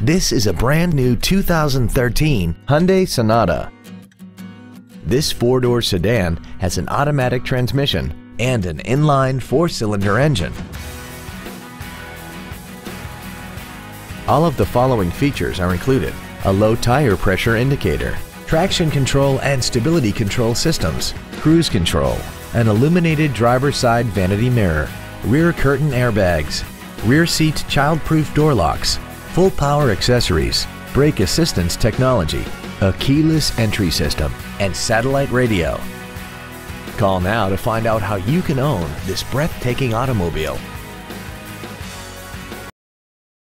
This is a brand new 2013 Hyundai Sonata. This four-door sedan has an automatic transmission and an inline four-cylinder engine. All of the following features are included: a low tire pressure indicator, traction control and stability control systems, cruise control, an illuminated driver's side vanity mirror, rear curtain airbags, rear seat child-proof door locks, full power accessories, brake assistance technology, a keyless entry system, and satellite radio. Call now to find out how you can own this breathtaking automobile.